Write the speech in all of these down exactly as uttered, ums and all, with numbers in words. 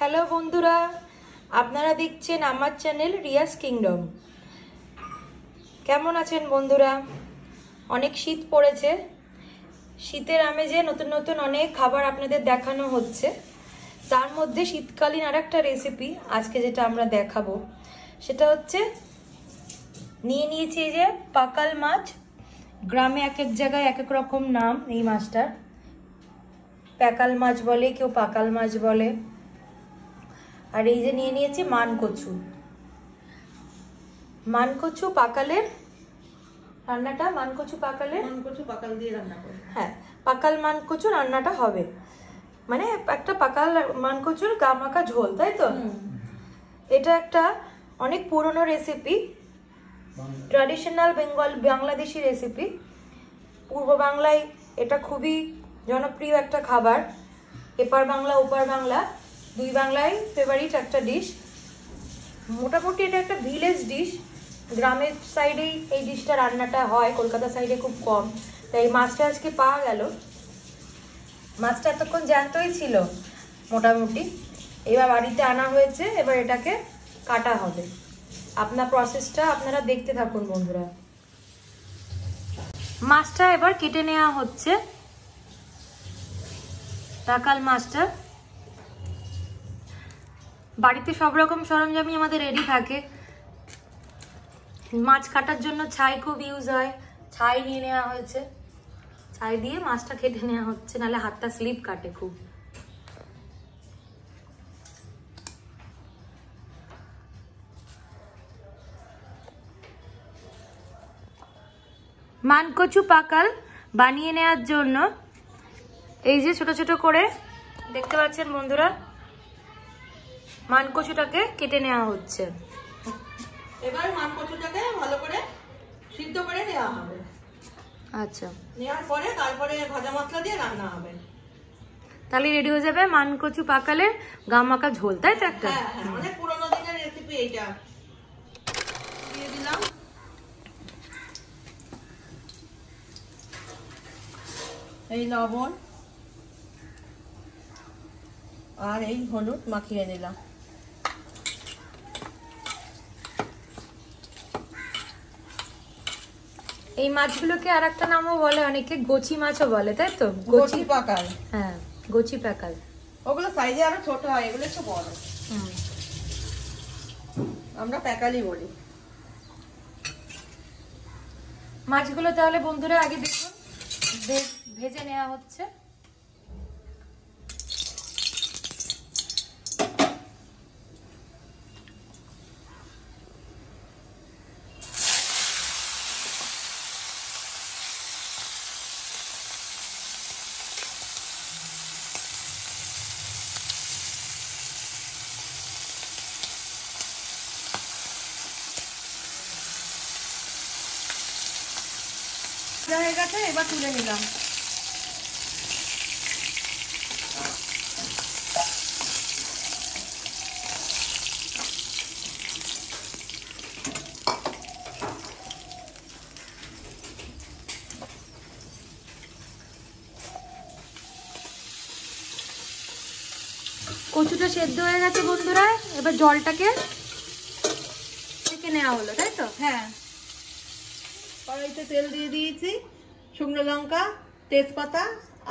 Hello बंधुरा आपनारा देखछेन आमार चैनल रियास किंगडम। केमन आछेन बंधुरा? अनेक शीत पड़ेछे, शीतेर आमेजे नतून नतून अनेक खाबार आपनादेर देखानो होच्छे। तार मध्ये शीतकालीन आरेकटा रेसिपि आजके जेटा आमरा देखाबो सेटा होच्छे निये नियेछि एइ जे पाकाल माछ। ग्रामे एक एक जायगाय एक एक रकम नाम एइ माछटार। पाकाल माछ बोले, केउ पाकाल माछ बोले। और ये निये नियेछि मानकोचु। मानकोचु पाकालेर रान्नाटा मानकोचु पाकाले मानकोचु पाकाल दिए रान्ना करि। हाँ, पाकाल मानकोचु रान्नाटा होबे माने एकटा पाकाल मानकोचुर गामाका झोल, ताई तो एटा एकटा अनेक पुरानो recipe, traditional Bengal Bangladeshi recipe. पूर्व बांग्लाय एटा खुबই जनप्रिय एकटा खाबार। एपार बांग्ला ओपार बांग्ला दुई बांगलाय फेवरेट एक डिश। मोटामुटी एटा एक भिलेज डिश, ग्रामेर साइडे ये डिशटा रान्नाटा हय, कलकाता साइडे खूब कम। ताई माछटा आजके पावा गेल। माछटा एतक्षण जानतोई छिलो मोटामुटी, एबार बाड़ीते आना हयेछे। एबार एटाके काटा हबे। आपनारा प्रसेसटा आपनारा देखते थाकुन बंधुरा। माछटा एबार केटे नेওয়া হচ্ছে। पाकाल माछटा बाड़ीते सब रकम सरंजामी आमादेर रेडी थाके। माछ काटार जोन्नो छाई खूब यूज हय, छाई निये नेওয়া हयेछे। छाई दिये माछटा केटे नेওয়া हচ্ছে, नाहले हाथटा स्लिप काटे खूब। मानकोचु पाकाल बानिये नेওয়ার জন্য এই যে ছোট ছোট করে দেখতে পাচ্ছেন বন্ধুরা মানকচুটাকে কেটে নেওয়া হচ্ছে। এবার মানকচুটাকে ভালো করে সিদ্ধ করে নেওয়া হবে। আচ্ছা, নেওয়ার পরে তারপরে ভাজা মশলা দিয়ে রান্না হবে। তাহলে রেডি হয়ে যাবে মানকচু পাকালের গামাকা ঝোল, তাই তো একটা। হ্যাঁ, অনেক পুরনো দিনের রেসিপি এইটা। দিয়ে দিলাম। এই লবণ আর এই হলুদ মাখিয়ে নিলাম। এই মাছগুলোকে আরেকটা নামও বলে অনেকে, গোচি মাছও বলে, তাই তো? গোচি পাকাল। হ্যাঁ, গোচি পাকাল। ওগুলো সাইজে আরো ছোট হয়, এগুলো একটু বড়। হুম, আমরা পাকালই বলি। মাছগুলো তাহলে বন্ধুরা আগে দেখুন ভেজে নেওয়া হচ্ছে। হয়ে গেছে, এবার তুলে নিলাম। কচুটা সেদ্ধ হয়ে গেছে বন্ধুরা, এবার জলটাকে ছেঁকে নেওয়া হলো, তাই তো? হ্যাঁ, কড়াইতে তেল দিয়ে দিয়েছি, শুকনো লঙ্কা তেজপাতা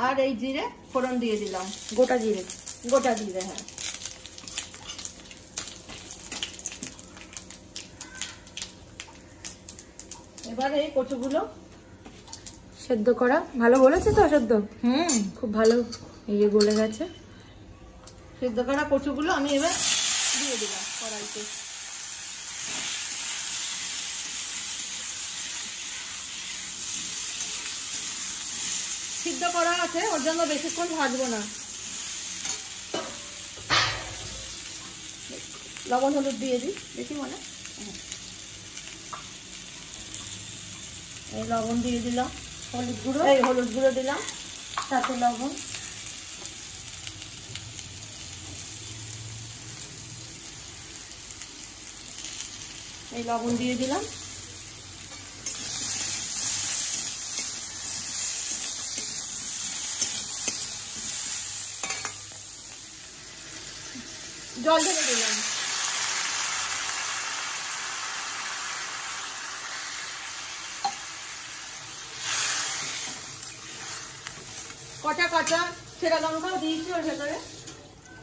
আর এই জিরে ফোড়ন দিয়ে দিলাম। গোটা জিরে, গোটা জিরে। হ্যাঁ, এবার এই কচুগুলো সেদ্ধ করা, ভালো বলেছে তো সেদ্ধ? হুম, খুব ভালো এই যে গলে গেছে। সেদ্ধ করা কচুগুলো আমি এবার দিয়ে দিলাম কড়াইতে। সিদ্ধ করা আছে, ওর জন্য বেশিক্ষণ ভাজবো না। লবণ হলুদ দিয়ে দিই বেশি মনে। এই লবণ দিয়ে দিলাম, হলুদ গুঁড়ো, এই হলুদ গুঁড়ো দিলাম, সাথে লবণ। এই লবণ দিয়ে দিলাম। जल ढेले দিলাম। কাঁচা কাঁচা ছেঁড়া লঙ্কাও দিয়েছি ওর ভেতরে।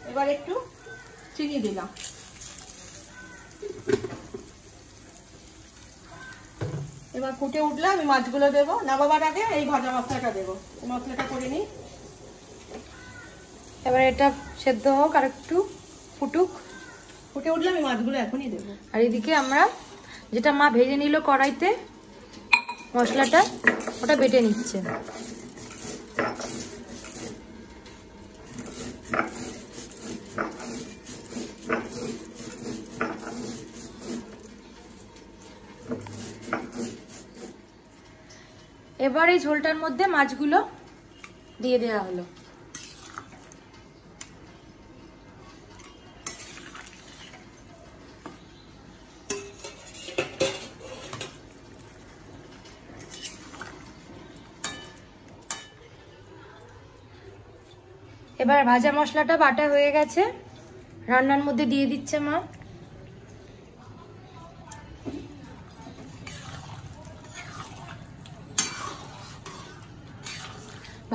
এবার একটু চিনি দিলাম। এবার ফুটে উঠলে আমি মাছগুলো দেব। নামাবার আগে এই ভাজা মশলাটা দেব। এই মশলাটা করে নি। এবার এটা সেদ্ধ হোক আর একটু ফুটুক। ফুটে উঠলে আমি মাছগুলো এখনই দেব। আর এদিকে আমরা যেটা মা ভেজে নিল কড়াইতে মশলাটা ওটা বেটে নিচ্ছে। এবার এই ঝোলটার মধ্যে মাছগুলো দিয়ে দেওয়া হলো। এবার ভাজা মশলাটা বাটা হয়ে গেছে, রান্নার মধ্যে দিয়ে দিচ্ছে মা।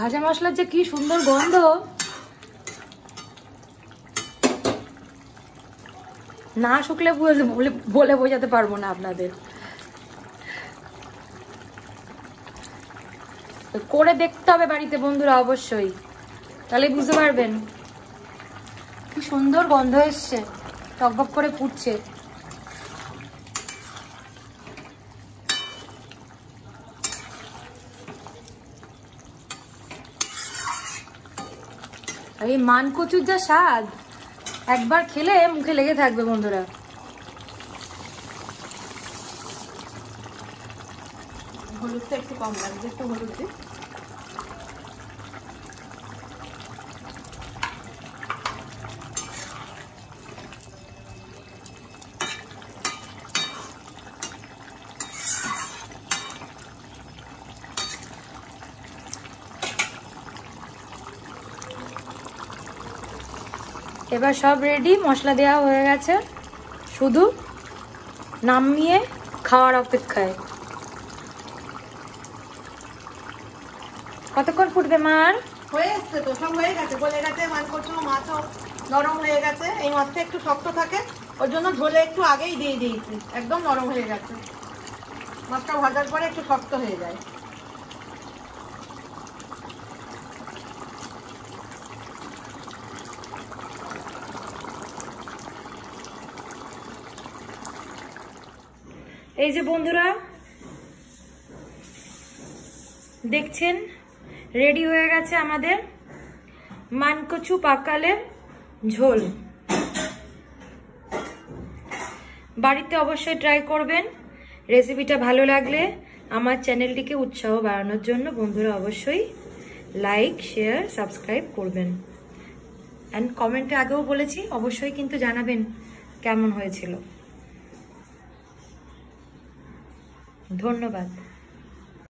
ভাজা মশলার যে কি সুন্দর গন্ধ, না শুকলে বলে বোঝাতে পারবো না আপনাদের। করে দেখতে হবে বাড়িতে বন্ধুরা, অবশ্যই, তাহলে বুঝতে পারবেন। কি সুন্দর গন্ধ এসছে, টকবক করে ফুটছে। এই মানকচুর যা স্বাদ, একবার খেলে মুখে লেগে থাকবে বন্ধুরা। হলুদটা একটু কম লাগবে, একটু হলুদ দিই। এবার সব রেডি, মশলা দেওয়া হয়ে গেছে, শুধু নামিয়ে খাওয়ার অপেক্ষায়। কতক্ষণ ফুটবে মার? হয়ে এসছে তো, সব হয়ে গেছে। গলে গেছে মানকচু, মাছও নরম হয়ে গেছে। এই মাছটা একটু শক্ত থাকে, ওর জন্য ঝোলে একটু আগেই দিয়ে দিয়েছি। একদম নরম হয়ে গেছে, মাছটা ভাজার পরে একটু শক্ত হয়ে যায়। এই যে বন্ধুরা দেখছেন, রেডি হয়ে গেছে আমাদের মানকচু পাকালের ঝোল। বাড়িতে অবশ্যই ট্রাই করবেন। রেসিপিটা ভালো লাগলে আমার চ্যানেলটিকে উৎসাহ বাড়ানোর জন্য বন্ধুরা অবশ্যই লাইক, শেয়ার, সাবস্ক্রাইব করবেন। অ্যান্ড কমেন্টে আগেও বলেছি, অবশ্যই কিন্তু জানাবেন কেমন হয়েছিল। ধন্যবাদ।